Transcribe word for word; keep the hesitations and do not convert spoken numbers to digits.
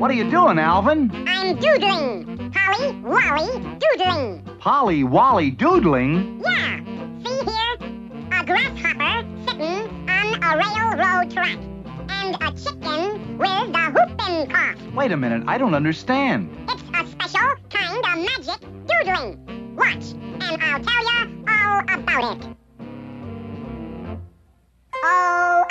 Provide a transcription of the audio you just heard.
What are you doing, Alvin? I'm doodling. Polly-wally doodling. Polly-wally doodling? Yeah. See here? A grasshopper sitting on a railroad track. And a chicken with a whooping cough. Wait a minute. I don't understand. It's a special kind of magic doodling. Watch, and I'll tell you all about it. Oh.